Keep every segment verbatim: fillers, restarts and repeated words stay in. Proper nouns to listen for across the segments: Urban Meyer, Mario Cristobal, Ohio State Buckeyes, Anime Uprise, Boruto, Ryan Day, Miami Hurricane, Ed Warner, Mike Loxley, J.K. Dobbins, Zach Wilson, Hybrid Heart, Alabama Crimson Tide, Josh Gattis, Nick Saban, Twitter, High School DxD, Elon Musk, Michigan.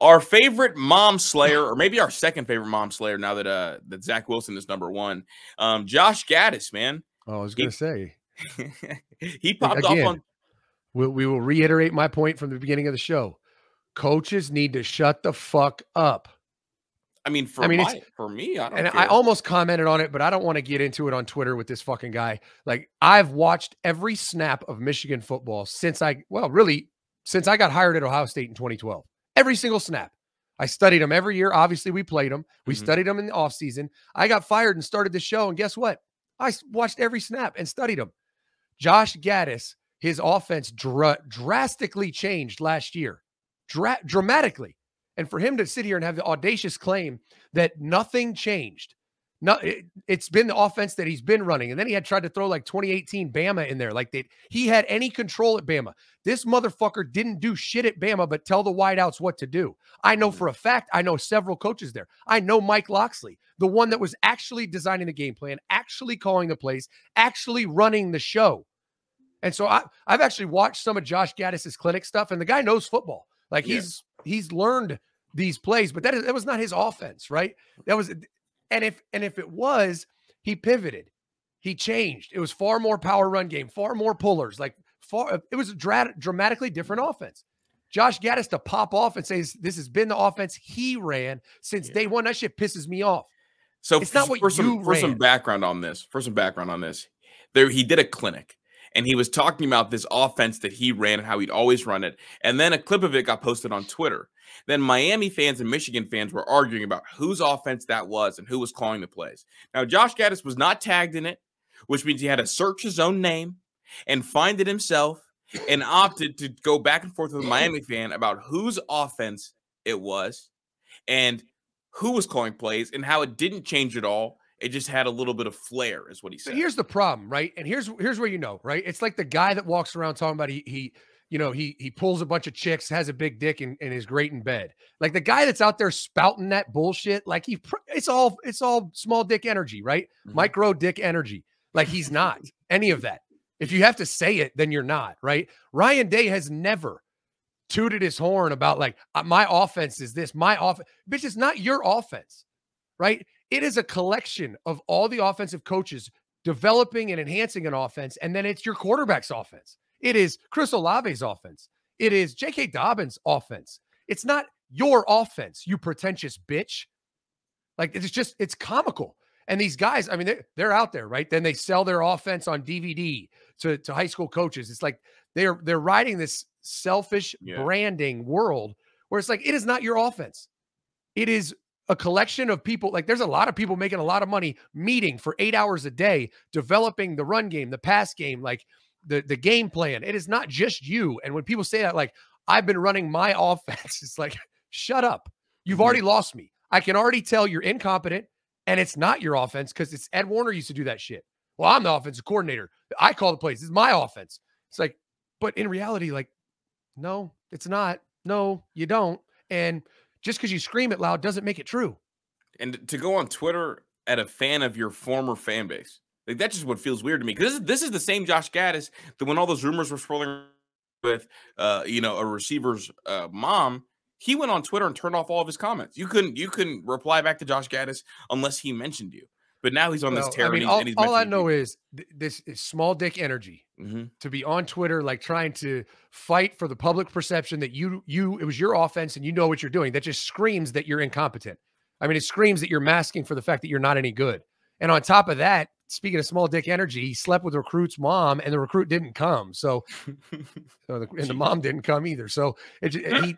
Our favorite mom slayer, or maybe our second favorite mom slayer now that uh that Zach Wilson is number one, um, Josh Gattis, man. Oh, I was going to say. He popped Again, off on. We, we will reiterate my point from the beginning of the show. Coaches need to shut the fuck up. I mean, for, I mean, my, for me, I don't And care. I almost commented on it, but I don't want to get into it on Twitter with this fucking guy. Like, I've watched every snap of Michigan football since I, well, really, since I got hired at Ohio State in twenty twelve. Every single snap. I studied them every year. Obviously, we played them. We mm-hmm. studied them in the offseason. I got fired and started the show, and guess what? I watched every snap and studied them. Josh Gattis, his offense dr drastically changed last year. Dra dramatically. And for him to sit here and have the audacious claim that nothing changed, no, it, it's been the offense that he's been running. And then he had tried to throw like twenty eighteen Bama in there. Like they, he had any control at Bama. This motherfucker didn't do shit at Bama, but tell the wideouts what to do. I know for a fact, I know several coaches there. I know Mike Loxley, the one that was actually designing the game plan, actually calling the plays, actually running the show. And so I, I've actually watched some of Josh Gattis's clinic stuff, and the guy knows football. Like he's, yeah. he's learned these plays, but that, is, that was not his offense, right? That was, and if, and if it was, he pivoted, he changed. It was far more power run game, far more pullers, like far, it was a dra dramatically different offense. Josh Gattis to pop off and say, this has been the offense he ran since yeah. day one. That shit pisses me off. So it's not what for you some, for ran. some background on this, for some background on this there, he did a clinic. And he was talking about this offense that he ran and how he'd always run it. And then a clip of it got posted on Twitter. Then Miami fans and Michigan fans were arguing about whose offense that was and who was calling the plays. Now, Josh Gattis was not tagged in it, which means he had to search his own name and find it himself and opted to go back and forth with a Miami fan about whose offense it was and who was calling plays and how it didn't change at all. It just had a little bit of flair is what he said. So here's the problem, right? And here's, here's where, you know, right. It's like the guy that walks around talking about he, he, you know, he, he pulls a bunch of chicks, has a big dick and, and is great in bed. Like the guy that's out there spouting that bullshit. Like he, it's all, it's all small dick energy, right? Mm-hmm. Micro dick energy. Like he's not any of that. If you have to say it, then you're not, right? Ryan Day has never tooted his horn about like, my offense is this, my offense, bitch, it's not your offense, right? It is a collection of all the offensive coaches developing and enhancing an offense, and then it's your quarterback's offense. It is Chris Olave's offense. It is J K Dobbins' offense. It's not your offense, you pretentious bitch. Like, it's just, it's comical. And these guys, I mean, they're, they're out there, right? Then they sell their offense on D V D to, to high school coaches. It's like they're, they're riding this selfish yeah. branding world where it's like, it is not your offense. It is a collection of people. Like there's a lot of people making a lot of money meeting for eight hours a day, developing the run game, the pass game, like the, the game plan. It is not just you. And when people say that, like, I've been running my offense, it's like, shut up. You've already lost me. I can already tell you're incompetent and it's not your offense because it's Ed Warner used to do that shit. Well, I'm the offensive coordinator. I call the plays. It's my offense. It's like, but in reality, like, no, it's not. No, you don't. And just because you scream it loud doesn't make it true. And to go on Twitter at a fan of your former fan base, like that's just what feels weird to me. Because this is, this is the same Josh Gattis that when all those rumors were swirling with, uh, you know, a receiver's uh, mom, he went on Twitter and turned off all of his comments. You couldn't, you couldn't reply back to Josh Gattis unless he mentioned you. But now he's on well, this tear. I mean, and all, and he's all I know people. is th this is small dick energy mm-hmm. to be on Twitter, like trying to fight for the public perception that you, you, it was your offense and you know what you're doing. That just screams that you're incompetent. I mean, it screams that you're masking for the fact that you're not any good. And on top of that, speaking of small dick energy, he slept with the recruit's mom and the recruit didn't come. So, so the, and the mom didn't come either. So it, he,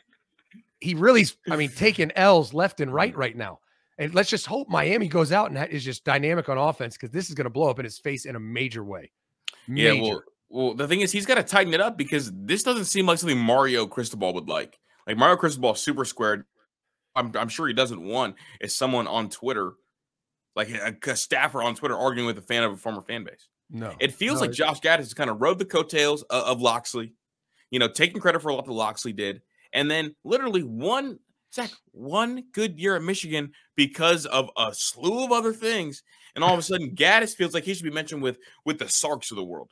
he really, I mean, taking L's left and right right now. And let's just hope Miami goes out and is just dynamic on offense because this is going to blow up in his face in a major way. Major. Yeah, well, well, the thing is he's got to tighten it up because this doesn't seem like something Mario Cristobal would like. Like Mario Cristobal, super squared. I'm, I'm sure he doesn't want is someone on Twitter, like a, a staffer on Twitter arguing with a fan of a former fan base. No, it feels no, like Josh Gattis has kind of rode the coattails of, of Loxley, you know, taking credit for a lot that Loxley did. And then literally one – Zach, one good year at Michigan because of a slew of other things, and all of a sudden Gattis feels like he should be mentioned with with the Sarks of the world.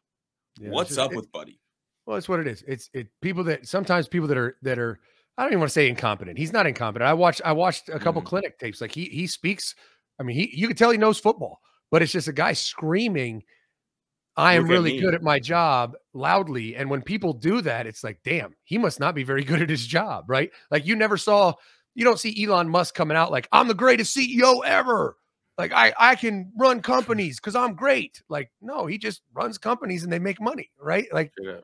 Yeah, What's just, up it, with Buddy? Well, that's what it is. It's it people that sometimes people that are that are I don't even want to say incompetent. He's not incompetent. I watched I watched a couple mm. clinic tapes. Like he he speaks. I mean, he you can tell he knows football, but it's just a guy screaming, I am really good at my job loudly. And when people do that, it's like, damn, he must not be very good at his job, right? Like you never saw, you don't see Elon Musk coming out like, I'm the greatest C E O ever. Like I, I can run companies because I'm great. Like, no, he just runs companies and they make money, right? Like yeah.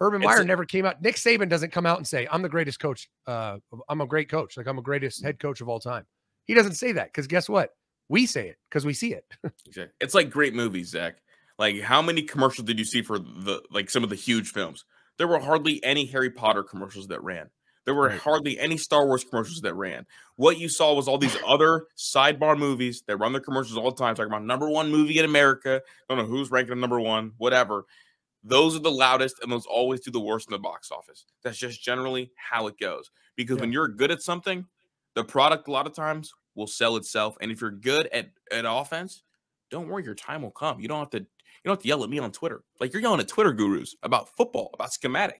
Urban Meyer never came out. Nick Saban doesn't come out and say, I'm the greatest coach. Uh, I'm a great coach. Like I'm the greatest head coach of all time. He doesn't say that because guess what? We say it because we see it. Exactly. It's like great movies, Zach. Like, how many commercials did you see for the like some of the huge films? There were hardly any Harry Potter commercials that ran. There were hardly any Star Wars commercials that ran. What you saw was all these other sidebar movies that run their commercials all the time, talking about number one movie in America. I don't know who's ranking number one, whatever. Those are the loudest, and those always do the worst in the box office. That's just generally how it goes. Because yeah. when you're good at something, the product a lot of times will sell itself. And if you're good at, at offense, don't worry, your time will come. You don't have to You don't have to yell at me on Twitter. Like, you're yelling at Twitter gurus about football, about schematic.